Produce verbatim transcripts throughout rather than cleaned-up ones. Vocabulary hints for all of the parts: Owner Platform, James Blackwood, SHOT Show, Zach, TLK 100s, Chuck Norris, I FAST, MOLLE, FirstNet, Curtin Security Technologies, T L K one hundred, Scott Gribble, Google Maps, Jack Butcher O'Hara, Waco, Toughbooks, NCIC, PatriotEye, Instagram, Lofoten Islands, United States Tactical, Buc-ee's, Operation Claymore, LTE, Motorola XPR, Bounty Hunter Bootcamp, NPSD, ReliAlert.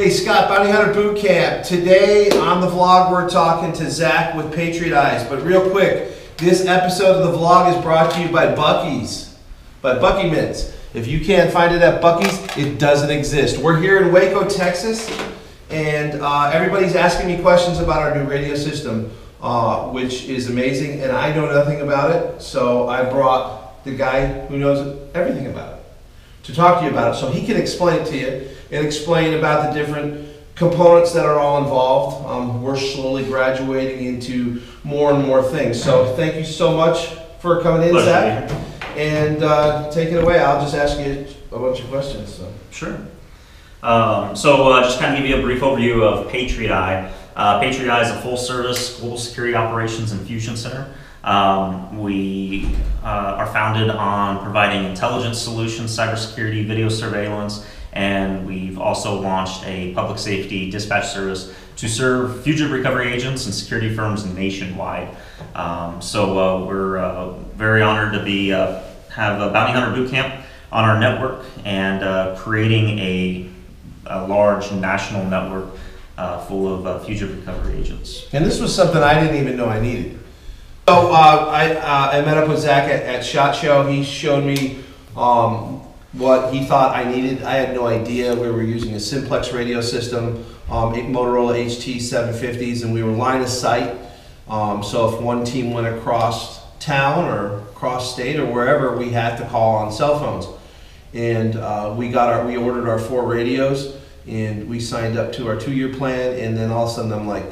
Hey Scott, Bounty Hunter Bootcamp. Today on the vlog we're talking to Zach with PatriotEye. But real quick, this episode of the vlog is brought to you by Buc-ee's, by Buc-ee Mints. If you can't find it at Buc-ee's, it doesn't exist. We're here in Waco, Texas, and uh, everybody's asking me questions about our new radio system, uh, which is amazing, and I know nothing about it, so I brought the guy who knows everything about it to talk to you about it, so he can explain it to you and explain about the different components that are all involved. Um, we're slowly graduating into more and more things. So thank you so much for coming in, Zach. And uh, take it away. I'll just ask you a bunch of questions. So. Sure. Um, so uh, just kind of give you a brief overview of PatriotEye. Uh, PatriotEye is a full-service global security operations and fusion center. Um, we uh, are founded on providing intelligence solutions, cybersecurity, video surveillance, and we've also launched a public safety dispatch service to serve fugitive recovery agents and security firms nationwide. Um, so uh, we're uh, very honored to be uh, have a Bounty Hunter Bootcamp on our network and uh, creating a, a large national network uh, full of uh, fugitive recovery agents. And this was something I didn't even know I needed. So uh, I, uh, I met up with Zach at, at SHOT Show. He showed me um, what he thought I needed. I had no idea. We were using a simplex radio system, um, Motorola H T seven fifties, and we were line of sight. Um, so if one team went across town or across state or wherever, we had to call on cell phones. And uh, we got our, we ordered our four radios, and we signed up to our two-year plan. And then all of a sudden, I'm like,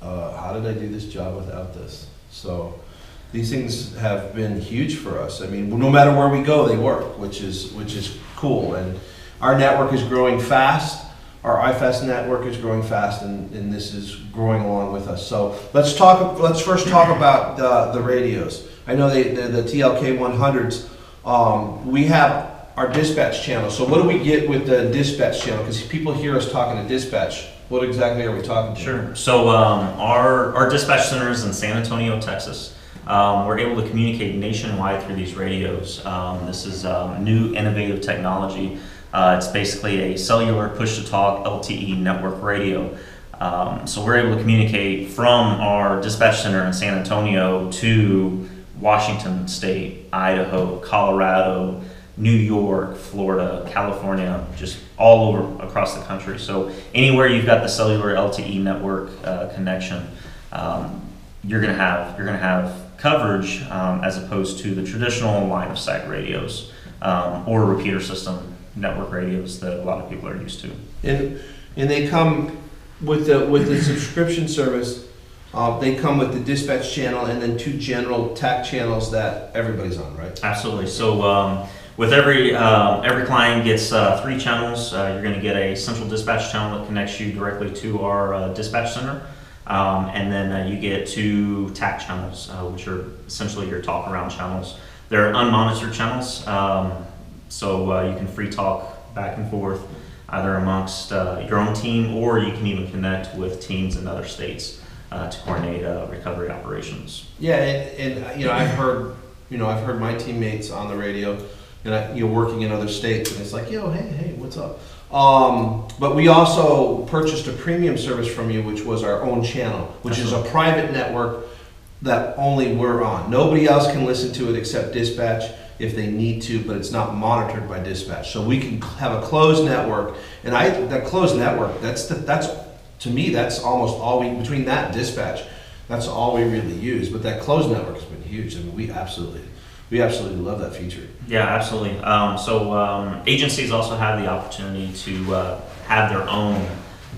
uh, how did I do this job without this? So these things have been huge for us. I mean, no matter where we go, they work, which is which is cool. And our network is growing fast. Our I FAST network is growing fast, and, and this is growing along with us. So let's talk. Let's first talk about uh, the radios. I know they, the, the T L K one hundreds. Um, we have our dispatch channel. So what do we get with the dispatch channel? Because people hear us talking to dispatch. What exactly are we talking to? Sure. So um, our, our dispatch center is in San Antonio, Texas. Um, we're able to communicate nationwide through these radios. Um, this is um, new innovative technology. Uh, it's basically a cellular push-to-talk L T E network radio. Um, so we're able to communicate from our dispatch center in San Antonio to Washington State, Idaho, Colorado, New York, Florida, California, just all over across the country. So anywhere you've got the cellular L T E network uh, connection, um, you're gonna have you're gonna have coverage um, as opposed to the traditional line of sight radios um, or repeater system network radios that a lot of people are used to. And and they come with the with the subscription service. Uh, they come with the dispatch channel and then two general T A C channels that everybody's on, right? Absolutely. So. Um, With every, uh, every client gets uh, three channels. Uh, you're gonna get a central dispatch channel that connects you directly to our uh, dispatch center. Um, and then uh, you get two T A C channels, uh, which are essentially your talk around channels. They're unmonitored channels. Um, so uh, you can free talk back and forth either amongst uh, your own team, or you can even connect with teams in other states uh, to coordinate uh, recovery operations. Yeah, and, and you know, I've heard, you know, I've heard my teammates on the radio, and I, you know, working in other states, and it's like, yo, hey, hey, what's up? Um, but we also purchased a premium service from you, which was our own channel, which That's is right. a private network that only we're on. Nobody else can listen to it except dispatch if they need to, but it's not monitored by dispatch. So we can have a closed network, and I that closed network, that's the, that's to me, that's almost all we, between that and dispatch, that's all we really use. But that closed network has been huge. I mean, we absolutely We absolutely love that feature. Yeah, absolutely. Um, so um, agencies also have the opportunity to uh, have their own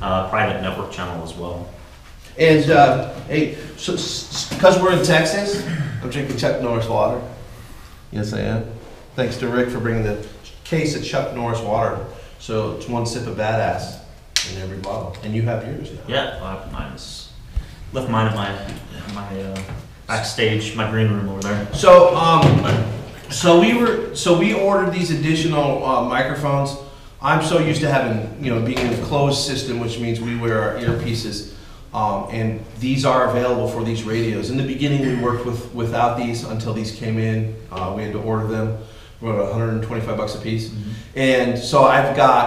uh, private network channel as well. And uh, hey, so because we're in Texas, I'm drinking Chuck Norris water. Yes, I am. Thanks to Rick for bringing the case of Chuck Norris water. So it's one sip of badass in every bottle, and you have yours now. Yeah, well, I have mine. Left mine at my my. Uh, Backstage, my green room over there. So, um, so we were, so we ordered these additional uh, microphones. I'm so used to having, you know, being in a closed system, which means we wear our earpieces, um, and these are available for these radios. In the beginning, we worked with without these until these came in. Uh, we had to order them, about one hundred twenty-five bucks a piece, mm-hmm. and so I've got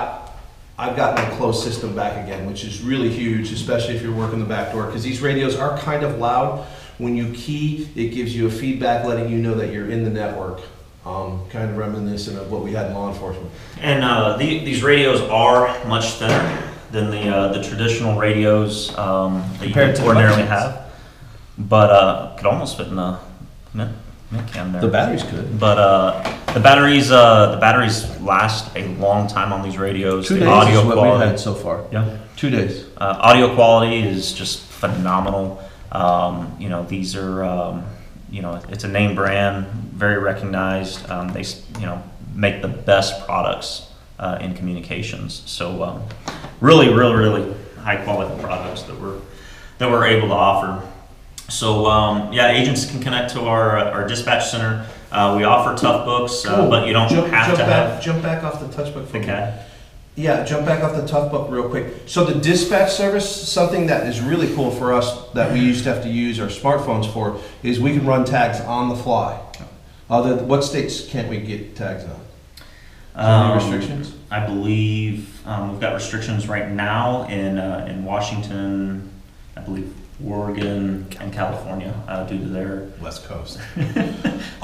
I've gotten a closed system back again, which is really huge, especially if you're working the back door, because these radios are kind of loud. When you key, it gives you a feedback letting you know that you're in the network. Um, kind of reminiscent of what we had in law enforcement. And uh, the, these radios are much thinner than the uh, the traditional radios um, that Compared you ordinarily have, but uh, could almost fit in the mint, mint can there. The batteries could, but uh, the batteries uh, the batteries last a long time on these radios. Two the days audio is what quality, we've had so far. Yeah, two days. Uh, audio quality is just phenomenal. Um, you know, these are. Um, You know, it's a name brand, very recognized. Um, they, you know, make the best products uh, in communications. So, um, really, really, really high quality products that we're that we're able to offer. So, um, yeah, agents can connect to our our dispatch center. Uh, we offer Toughbooks, uh, cool. but you don't jump, have jump to back, have jump back off the Toughbook for okay. me. Yeah, jump back off the Toughbook real quick. So, the dispatch service, something that is really cool for us that we used to have to use our smartphones for, is we can run tags on the fly. Other, what states can't we get tags on? Um, any restrictions? I believe um, we've got restrictions right now in uh, in Washington, I believe Oregon and California uh, due to their West Coast due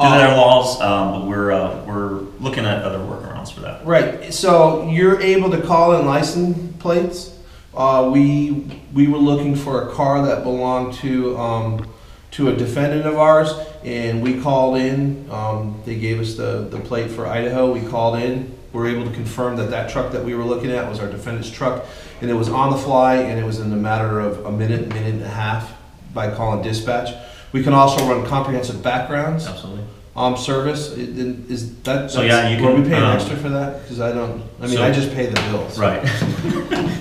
to their laws, um, but we're uh, we're looking at other workarounds for that. Right. So you're able to call in license plates. Uh, we we were looking for a car that belonged to um, to a defendant of ours, and we called in. Um, they gave us the, the plate for Idaho. We called in. We were able to confirm that that truck that we were looking at was our defendant's truck, and it was on the fly, and it was in a matter of a minute, minute and a half by calling dispatch. We can also run comprehensive backgrounds. Absolutely. Um, service it, it, is that so? Yeah, you can. Are we paying um, extra for that? Because I don't. I mean, so, I just pay the bills. Right.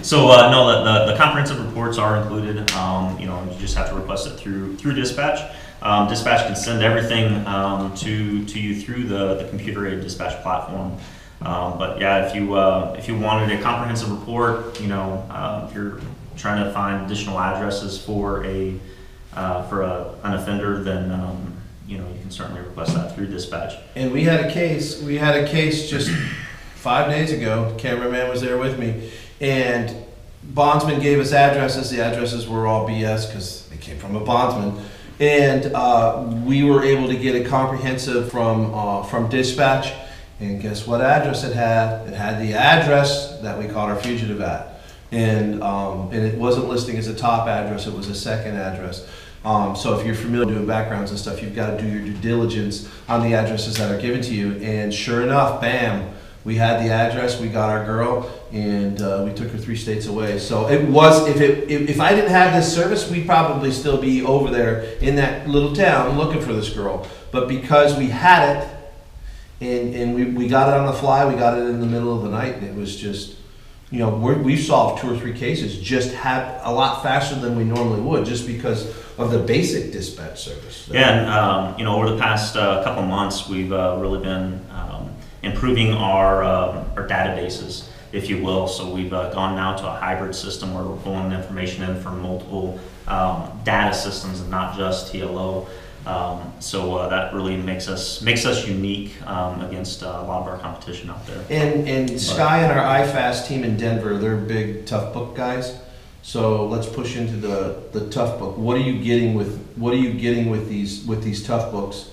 so uh, no, the, the the comprehensive reports are included. Um, you know, you just have to request it through through dispatch. Um, dispatch can send everything um, to to you through the the computer aided dispatch platform. Um, but yeah, if you uh, if you wanted a comprehensive report, you know, uh, if you're trying to find additional addresses for a uh, for a, an offender, then um, you know, you can certainly request that through dispatch. And we had a case, we had a case just five days ago, the cameraman was there with me, and bondsman gave us addresses. The addresses were all B S because they came from a bondsman. And uh, we were able to get a comprehensive from, uh, from dispatch, and guess what address it had? It had the address that we called our fugitive at. And, um, and it wasn't listing as a top address, it was a second address. Um, so if you're familiar doing backgrounds and stuff, you've got to do your due diligence on the addresses that are given to you. And sure enough, bam, we had the address, we got our girl, and uh, we took her three states away. So it was, if, it, if, if I didn't have this service, we'd probably still be over there in that little town looking for this girl. But because we had it, and, and we, we got it on the fly, we got it in the middle of the night, and it was just... You know, we're, we've solved two or three cases just have a lot faster than we normally would, just because of the basic dispatch service. So. Yeah, and um, you know, over the past uh, couple of months, we've uh, really been um, improving our uh, our databases, if you will. So we've uh, gone now to a hybrid system where we're pulling information in from multiple um, data systems and not just T L O. Um, so uh, that really makes us makes us unique um, against uh, a lot of our competition out there. And, and but, Sky and our I FAST team in Denver, they're big Toughbook guys. So let's push into the the Toughbook. What are you getting with What are you getting with these with these Toughbooks?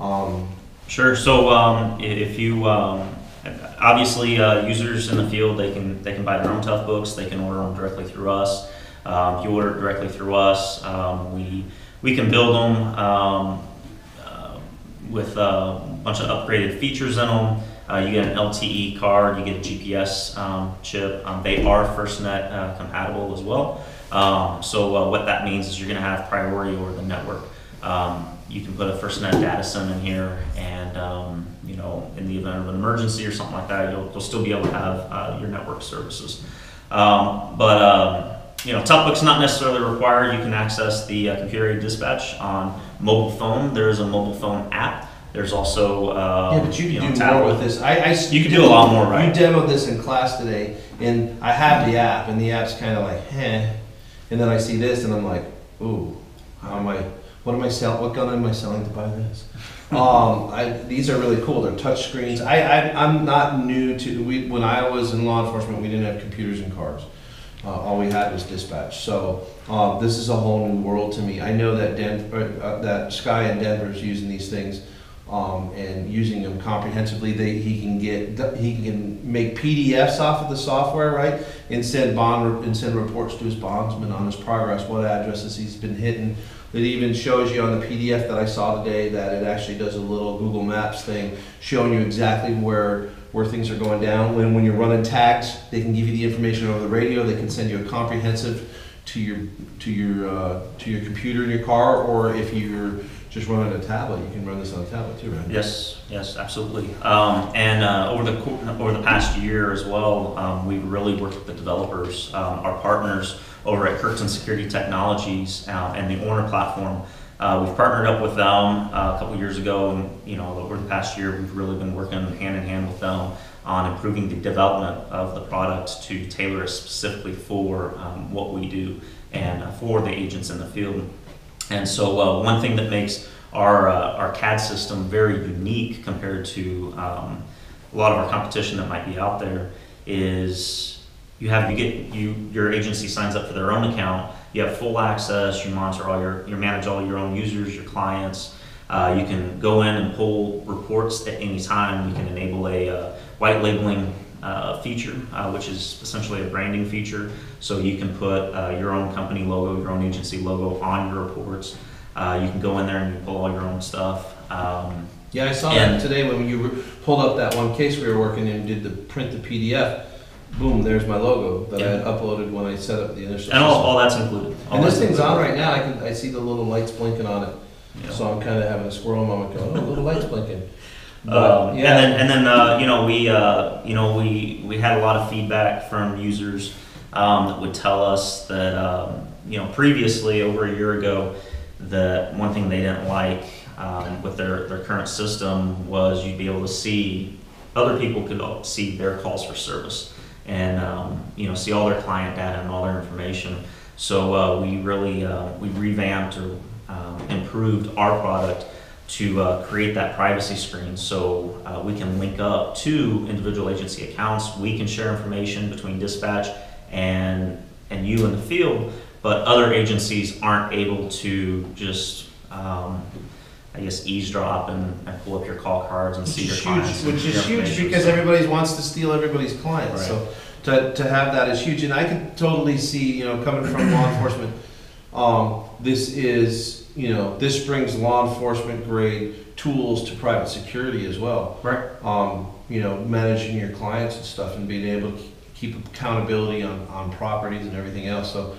Um, sure. So um, if you um, obviously uh, users in the field, they can they can buy their own Toughbooks. They can order them directly through us. Um, if you order it directly through us, um, we. We can build them um, uh, with a bunch of upgraded features in them. Uh, you get an L T E card, you get a G P S um, chip. Um, they are FirstNet uh, compatible as well. Um, so uh, what that means is you're going to have priority over the network. Um, you can put a FirstNet data sim in here, and um, you know, in the event of an emergency or something like that, you'll, you'll still be able to have uh, your network services. Um, but um, You know, Toughbooks not necessarily required. You can access the uh, computer-aided dispatch on mobile phone. There is a mobile phone app. There's also um, yeah, but you can you know, do tablet. more with this. I, I you can do a lot more, right? You demoed this in class today, and I have the app, and the app's kind of like, eh. And then I see this, and I'm like, ooh, how am I? What am I selling? What gun am I selling to buy this? um, I, these are really cool. They're touch screens. I, I I'm not new to. We, when I was in law enforcement, we didn't have computers in cars. Uh, all we had was dispatch. So uh, this is a whole new world to me. I know that Denver, uh, that Sky in Denver is using these things um, and using them comprehensively. They he can get he can make P D Fs off of the software, right, and send bond and send reports to his bondsman on his progress, what addresses he's been hitting. It even shows you on the P D F that I saw today that it actually does a little Google Maps thing showing you exactly where where things are going down. When when you're running tags, they can give you the information over the radio. They can send you a comprehensive to your to your uh, to your computer in your car, or if you're just running a tablet, you can run this on a tablet too, right? Yes, yes, absolutely. Um, and uh, over the over the past year as well, um, we've really worked with the developers, um, our partners over at Curtin Security Technologies uh, and the Owner Platform. Uh, we've partnered up with them uh, a couple years ago, and you know, over the past year, we've really been working hand in hand with them on improving the development of the product to tailor it specifically for um, what we do and uh, for the agents in the field. And so, uh, one thing that makes our uh, our C A D system very unique compared to um, a lot of our competition that might be out there is. You have you get you your agency signs up for their own account. You have full access. You monitor all your you manage all your own users, your clients. Uh, you can go in and pull reports at any time. You can enable a uh, white labeling uh, feature, uh, which is essentially a branding feature. So you can put uh, your own company logo, your own agency logo on your reports. Uh, you can go in there and you pull all your own stuff. Um, yeah, I saw that today when you pulled up that one case we were working in and did the print the P D F. Boom, there's my logo that yeah. I had uploaded when I set up the initial And all, all that's included. All and this thing's included. On right now. I can I see the little lights blinking on it. Yeah. So I'm kind of having a squirrel moment going, oh, little lights blinking. But, um, yeah. And then, and then uh, you know, we, uh, you know we, we had a lot of feedback from users um, that would tell us that, um, you know, previously, over a year ago, that one thing they didn't like um, with their, their current system was you'd be able to see, other people could see their calls for service. And um, you know, see all their client data and all their information. So uh, we really uh, we revamped or uh, improved our product to uh, create that privacy screen, so uh, we can link up to individual agency accounts. We can share information between dispatch and and you in the field, but other agencies aren't able to just. Um, I guess eavesdrop and, and pull up your call cards and see your clients. Which is huge because everybody wants to steal everybody's clients. Right. So to, to have that is huge. And I can totally see, you know, coming from law enforcement, um, this is, you know, this brings law enforcement grade tools to private security as well. Right. Um, you know, managing your clients and stuff and being able to keep accountability on, on properties and everything else. So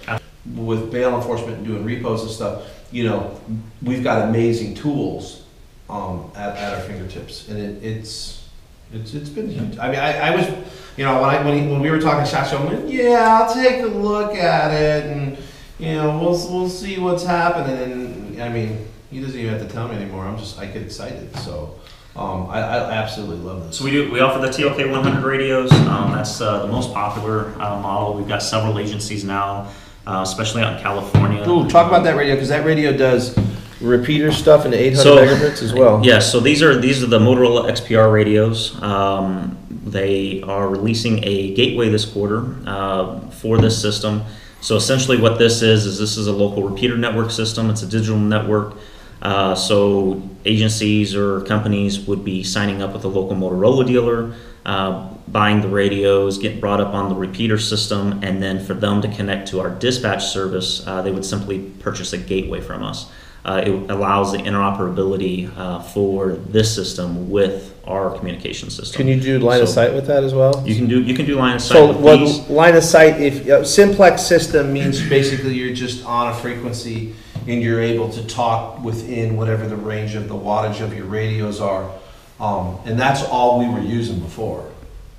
with bail enforcement and doing repos and stuff, you know, we've got amazing tools um, at, at our fingertips, and it, it's it's it's been huge. I mean, I, I was, you know, when I when, he, when we were talking SHOT Show, I'm like, yeah, I'll take a look at it, and you know, we'll we'll see what's happening. And I mean, he doesn't even have to tell me anymore. I'm just I get excited. So um, I, I absolutely love this. So we do we offer the T L K one hundred radios. Um, that's uh, the most popular uh, model. We've got several agencies now. Uh, especially out in California. Ooh, talk about that radio, because that radio does repeater stuff into eight hundred so, megahertz as well. Yes, yeah, so these are these are the Motorola X P R radios. Um, they are releasing a gateway this quarter uh, for this system. So essentially, what this is is this is a local repeater network system. It's a digital network. Uh, so agencies or companies would be signing up with a local Motorola dealer. Uh, buying the radios, get brought up on the repeater system, and then for them to connect to our dispatch service, uh, they would simply purchase a gateway from us. Uh, it allows the interoperability uh, for this system with our communication system. Can you do line so of sight with that as well? You can do you can do line of sight. So with what these. Line of sight? If uh, simplex system means basically you're just on a frequency and you're able to talk within whatever the range of the wattage of your radios are. Um, and that's all we were using before.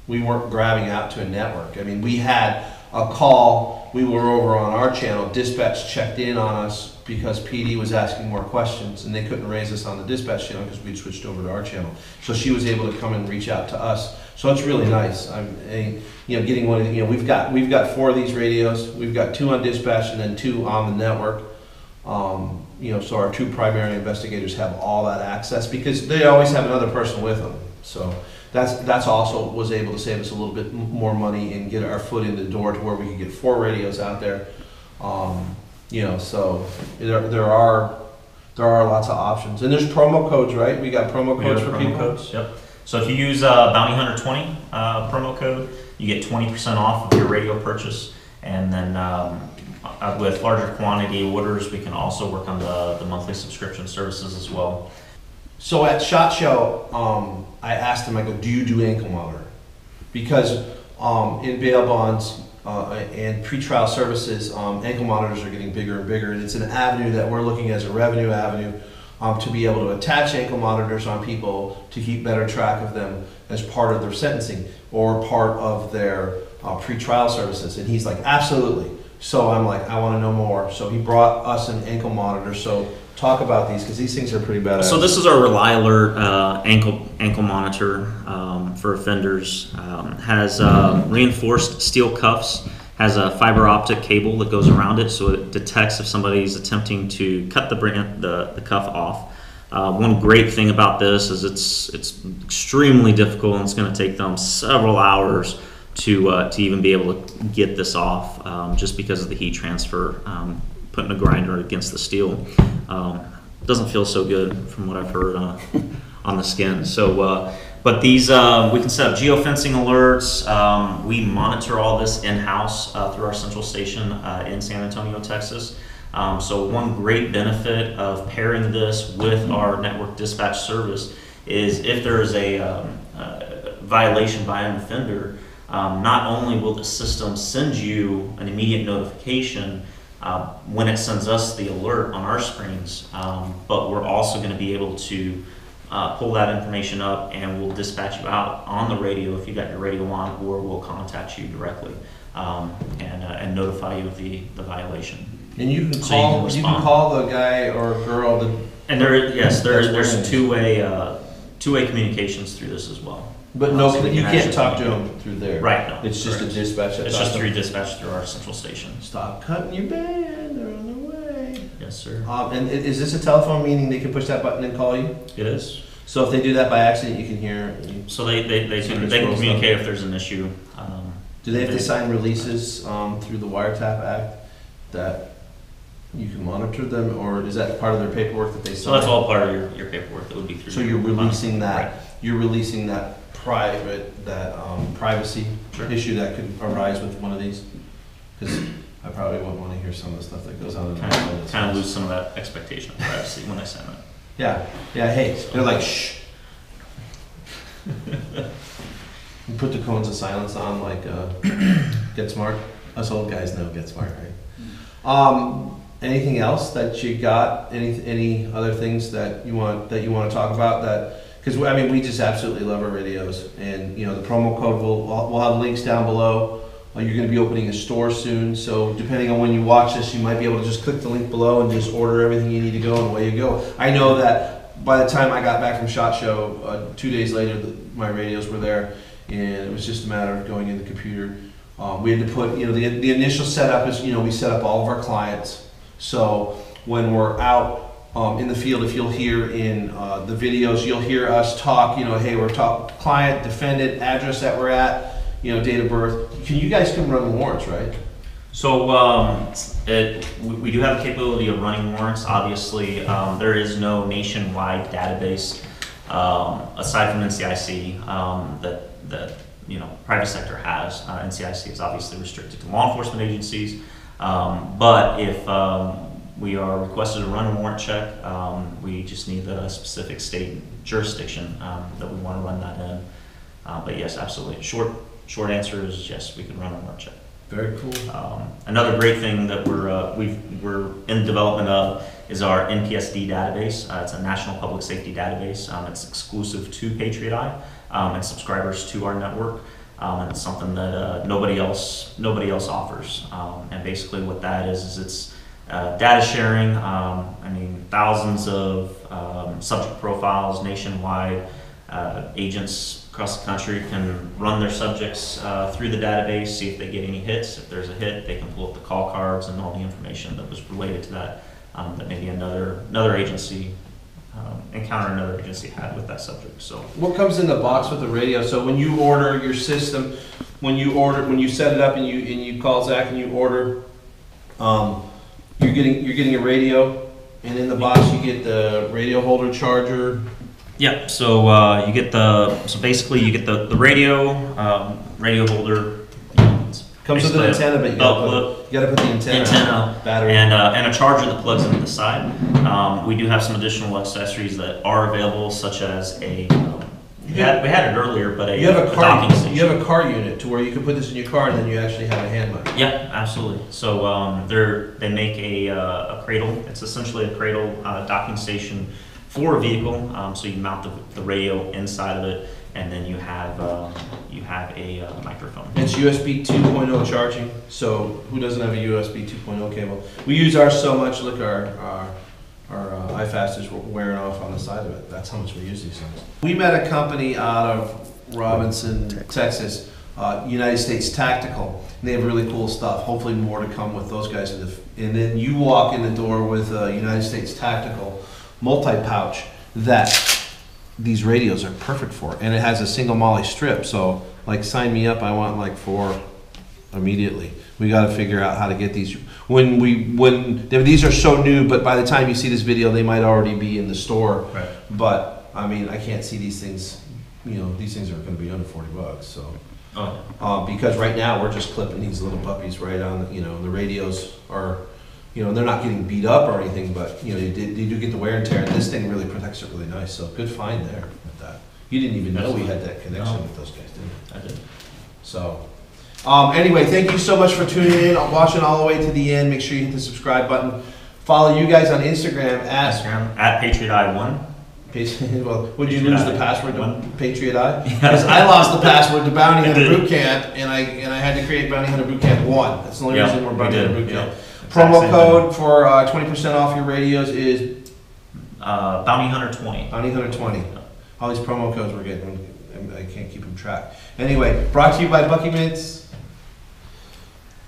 We weren't grabbing out to a network. I mean, we had a call. We were over on our channel. Dispatch checked in on us because P D was asking more questions, and they couldn't raise us on the dispatch channel because we'd switched over to our channel. So she was able to come and reach out to us. So it's really nice. I'm, I, you know, getting one. Of the, you know, we've got we've got four of these radios. We've got two on dispatch and then two on the network. Um, you know, so our two primary investigators have all that access because they always have another person with them. So that's that's also was able to save us a little bit more money and get our foot in the door to where we could get four radios out there. Um, you know, so there there are there are lots of options, and there's promo codes, right? We got promo codes for promo people. Codes, yep. So if you use uh, Bounty Hunter twenty uh, promo code, you get twenty percent off of your radio purchase, and then. Um, Uh, with larger quantity orders, we can also work on the, the monthly subscription services as well. So at SHOT Show, um, I asked them, I go, do you do ankle monitor? Because um, in bail bonds uh, and pretrial services, um, ankle monitors are getting bigger and bigger, and it's an avenue that we're looking at as a revenue avenue um, to be able to attach ankle monitors on people to keep better track of them as part of their sentencing or part of their uh, pretrial services. And he's like, absolutely. So I'm like, I want to know more. So he brought us an ankle monitor. So talk about these, because these things are pretty badass. So this is our ReliAlert uh, ankle ankle monitor um, for offenders. Um, has uh, reinforced steel cuffs. Has a fiber optic cable that goes around it, so it detects if somebody's attempting to cut the brand, the the cuff off. Uh, one great thing about this is it's it's extremely difficult, and it's going to take them several hours to uh, to even be able to get this off, um, just because of the heat transfer, um, putting a grinder against the steel. Um, doesn't feel so good from what I've heard on, on the skin. So, uh, but these, uh, we can set up geofencing alerts. Um, we monitor all this in-house uh, through our central station uh, in San Antonio, Texas. Um, so one great benefit of pairing this with our network dispatch service is if there is a um, uh, violation by an offender, Um, not only will the system send you an immediate notification uh, when it sends us the alert on our screens, um, but we're also going to be able to uh, pull that information up, and we'll dispatch you out on the radio if you got your radio on, or we'll contact you directly um, and, uh, and notify you of the, the violation. And you can, so call, you, can you can call the guy or girl. That, and there, yes, there, there's two-way uh, two-way communications through this as well. But no, so you can't talk to them through there. Right. No, it's just correct. a dispatch. It's just through dispatch through our central station. Stop cutting your band. They're on their way. Yes, sir. Um, and is this a telephone, meaning they can push that button and call you? It is. So if they do that by accident, you can hear. You so they they they, they, they can communicate stuff. If there's an issue. Um, do they have they, to sign releases um, through the Wiretap Act that you can monitor them, or is that part of their paperwork that they sign? So that's all part of your, your paperwork that would be through. So you're releasing that. Right. You're releasing that. Private that um, privacy sure. issue that could arise with one of these, because I probably wouldn't want to hear some of the stuff that goes on. Kind of, kind of lose some of that expectation of privacy when I send it. Yeah, yeah. Hey, so they're like shh. You put the cones of silence on, like uh, Get Smart. Us old guys know Get Smart, right? Um, anything else that you got? Any any other things that you want that you want to talk about that? Because I mean, we just absolutely love our radios, and you know the promo code will we'll have links down below. Uh, you're going to be opening a store soon, so depending on when you watch this, you might be able to just click the link below and just order everything you need to go, and away you go. I know that by the time I got back from SHOT Show, uh, two days later, the, my radios were there, and it was just a matter of going in the computer. Um, we had to put, you know, the the initial setup is, you know, we set up all of our clients, so when we're out. Um, in the field, if you'll hear in uh, the videos, you'll hear us talk, you know, hey, we're talking client, defendant, address that we're at, you know, date of birth. Can you guys can run warrants, right? So um, it, we, we do have the capability of running warrants, obviously. Um, there is no nationwide database, um, aside from N C I C, um, that, that, you know, private sector has. Uh, N C I C is obviously restricted to law enforcement agencies, um, but if um, we are requested to run a warrant check. Um, we just need the specific state jurisdiction um, that we want to run that in. Uh, but yes, absolutely. Short short answer is yes, we can run a warrant check. Very cool. Um, another great thing that we're uh, we've, we're in development of is our N P S D database. Uh, it's a national public safety database. Um, it's exclusive to PatriotEye um, and subscribers to our network. Um, and it's something that uh, nobody else nobody else offers. Um, and basically, what that is is it's Uh, data sharing, um, I mean, thousands of um, subject profiles nationwide. Uh, agents across the country can run their subjects uh, through the database, see if they get any hits. If there's a hit, they can pull up the call cards and all the information that was related to that um, that maybe another another agency um, encounter another agency had with that subject. So what comes in the box with the radio? So when you order your system, when you order when you set it up and you and you call Zach and you order, um, you're getting you're getting a radio, and in the box you get the radio holder charger. Yep. So uh, you get the so basically you get the the radio um, radio holder. Comes with an antenna, but you gotta, put, you gotta put the antenna, antenna battery and uh, and a charger that plugs into the side. Um, we do have some additional accessories that are available, such as a um, we, had, we had it earlier, but a, you have a, a car, docking station. You have a car unit to where you can put this in your car, and then you actually have a hand mic. Yeah, absolutely. So um, they're they make a uh, a cradle. It's essentially a cradle uh, docking station for a vehicle. Um, so you mount the, the radio inside of it. And then you have uh, you have a uh, microphone. It's U S B two point oh charging. So who doesn't have a U S B two point oh cable? We use ours so much. Look, our our, our uh, iFast is wearing off on the side of it. That's how much we use these things. We met a company out of Robinson, Texas, uh, United States Tactical. And they have really cool stuff. Hopefully more to come with those guys. And then you walk in the door with a United States Tactical multi-pouch that these radios are perfect for, and it has a single MOLLE strip. So, like, sign me up. I want like four immediately. We got to figure out how to get these. When we when these are so new, but by the time you see this video, they might already be in the store. Right. But I mean, I can't see these things. You know, these things are going to be under forty bucks. So, oh. uh, because right now we're just clipping these little puppies right on. The, you know, the radios are. You know, they're not getting beat up or anything, but you know, you, did, you do get the wear and tear, and this thing really protects it really nice. So good find there with that. You didn't even know we had that connection no. with those guys, did you? I did. So um, anyway, thank you so much for tuning in, watching all the way to the end. Make sure you hit the subscribe button. Follow you guys on Instagram at, Instagram, at PatriotEye one. Well, would you lose the password to PatriotEye? Because I lost the password to Bounty Hunter Bootcamp, and I and I had to create Bounty Hunter Bootcamp one. That's the only yep, reason we're Bounty Hunter Bootcamp. Yep. Promo code for uh, twenty percent off your radios is uh, Bounty Hunter twenty. Bounty Hunter twenty. All these promo codes we're getting, I can't keep them track. Anyway, brought to you by Buc-ee's.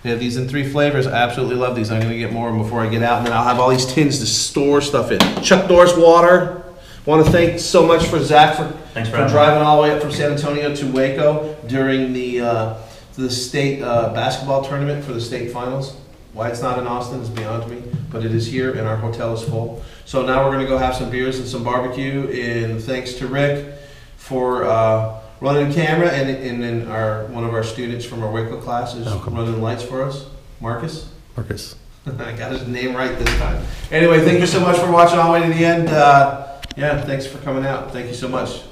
They have these in three flavors. I absolutely love these. I'm going to get more before I get out, and then I'll have all these tins to store stuff in. Chuck Norris water. Want to thank so much for Zach for, Thanks for, for driving all the way up from San Antonio to Waco during the uh, the state uh, basketball tournament for the state finals. Why it's not in Austin is beyond me, but it is here, and our hotel is full. So now we're going to go have some beers and some barbecue, and thanks to Rick for uh, running the camera, and, and then our one of our students from our Waco class is oh, running on. lights for us, Marcus. Marcus. I got his name right this time. Anyway, thank you so much for watching all the way to the end. Uh, yeah, thanks for coming out. Thank you so much.